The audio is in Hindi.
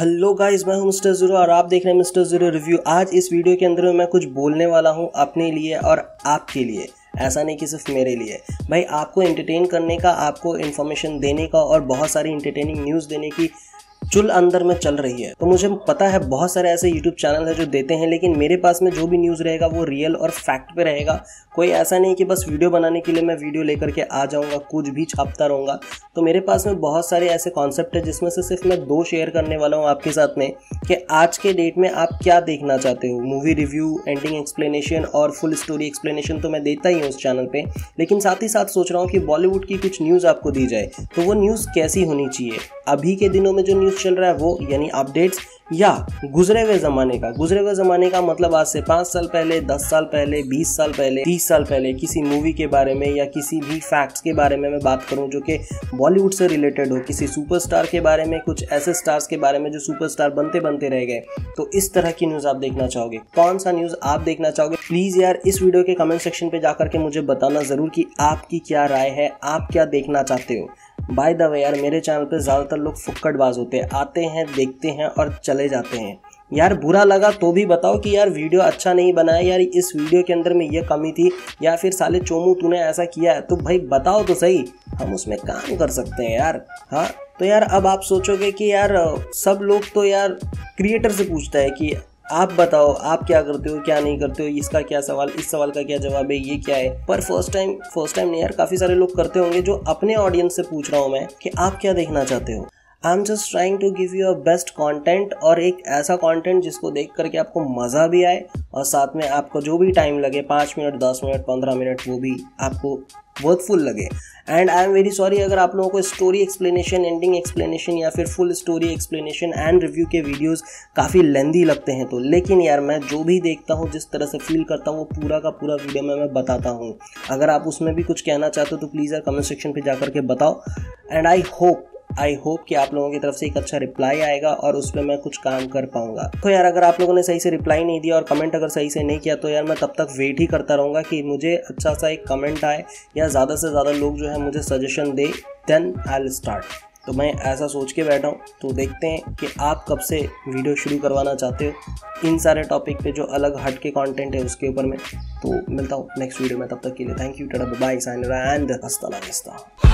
हेलो गाइस, मैं हूं मिस्टर ज़ीरो और आप देख रहे हैं मिस्टर ज़ीरो रिव्यू। आज इस वीडियो के अंदर मैं कुछ बोलने वाला हूं अपने लिए और आपके लिए, ऐसा नहीं कि सिर्फ मेरे लिए। भाई आपको एंटरटेन करने का, आपको इन्फॉर्मेशन देने का और बहुत सारी इंटरटेनिंग न्यूज़ देने की चुल अंदर में चल रही है। तो मुझे पता है बहुत सारे ऐसे यूट्यूब चैनल है जो देते हैं, लेकिन मेरे पास में जो भी न्यूज़ रहेगा वो रियल और फैक्ट पे रहेगा। कोई ऐसा नहीं कि बस वीडियो बनाने के लिए मैं वीडियो लेकर के आ जाऊँगा, कुछ भी छापता रहूँगा। तो मेरे पास में बहुत सारे ऐसे कॉन्सेप्ट है जिसमें से सिर्फ मैं दो शेयर करने वाला हूँ आपके साथ में कि आज के डेट में आप क्या देखना चाहते हो। मूवी रिव्यू, एंडिंग एक्सप्लेनेशन और फुल स्टोरी एक्सप्लेनेशन तो मैं देता ही हूँ उस चैनल पर, लेकिन साथ ही साथ सोच रहा हूँ कि बॉलीवुड की कुछ न्यूज़ आपको दी जाए। तो वो न्यूज़ कैसी होनी चाहिए, अभी के दिनों में जो चल रहा है वो, यानी अपडेट्स, या गुजरे हुए जमाने का। गुजरे हुए जमाने का मतलब आज से 5 साल पहले, 10 साल पहले, 20 साल पहले, 30 साल पहले किसी मूवी के बारे में या किसी भी फैक्ट्स के बारे में मैं बात करूं जो कि बॉलीवुड से रिलेटेड हो, किसी सुपरस्टार के बारे में, कुछ ऐसे स्टार्स के बारे में जो सुपरस्टार बनते बनते रह गए। तो इस तरह की न्यूज़ आप देखना चाहोगे। कौन सा न्यूज़ आप देखना चाहोगे? प्लीज़ यार, इस वीडियो के कमेंट सेक्शन पर जाकर के मुझे बताना ज़रूर कि आपकी क्या राय है, आप क्या देखना चाहते हो। बाय द वे यार, मेरे चैनल पे ज़्यादातर लोग फुक्कड़बाज होते हैं, आते हैं, देखते हैं और चले जाते हैं। यार बुरा लगा तो भी बताओ कि यार वीडियो अच्छा नहीं बनाया, यार इस वीडियो के अंदर में ये कमी थी, या फिर साले चोमू तूने ऐसा किया है, तो भाई बताओ तो सही, हम उसमें काम कर सकते हैं यार। हाँ तो यार अब आप सोचोगे कि यार सब लोग तो यार क्रिएटर से पूछता है कि आप बताओ आप क्या करते हो, क्या नहीं करते हो, इसका क्या सवाल, इस सवाल का क्या जवाब है, ये क्या है। पर फर्स्ट टाइम नहीं यार, काफ़ी सारे लोग करते होंगे। जो अपने ऑडियंस से पूछ रहा हूँ मैं कि आप क्या देखना चाहते हो। I am just trying to give you a best content, और एक ऐसा कॉन्टेंट जिसको देख करके आपको मज़ा भी आए और साथ में आपको जो भी टाइम लगे, 5 मिनट, 10 मिनट, 15 मिनट, वो भी आपको वर्थफुल लगे। And I am very sorry अगर आप लोगों को स्टोरी एक्सप्लेनेशन, एंडिंग एक्सप्लेनेशन या फिर full story explanation and review के वीडियोस काफ़ी लेंदी लगते हैं तो, लेकिन यार मैं जो भी देखता हूँ, जिस तरह से फील करता हूँ, वो पूरा का पूरा वीडियो में मैं बताता हूँ। अगर आप उसमें भी कुछ कहना चाहते हो तो प्लीज़ यार कमेंट सेक्शन पर जाकर के बताओ। एंड आई होप कि आप लोगों की तरफ से एक अच्छा रिप्लाई आएगा और उस पर मैं कुछ काम कर पाऊंगा। तो यार अगर आप लोगों ने सही से रिप्लाई नहीं दिया और कमेंट अगर सही से नहीं किया तो यार मैं तब तक वेट ही करता रहूँगा कि मुझे अच्छा सा एक कमेंट आए या ज़्यादा से ज़्यादा लोग जो है मुझे सजेशन दे, देन आई विल स्टार्ट। तो मैं ऐसा सोच के बैठा हूँ। तो देखते हैं कि आप कब से वीडियो शुरू करवाना चाहते हो इन सारे टॉपिक पे, जो अलग हट के कॉन्टेंट है उसके ऊपर में। तो मिलता हूँ नेक्स्ट वीडियो में, तब तक के लिए thank you, tata, bye, साइनरा and अस्सलाम वालेकुम।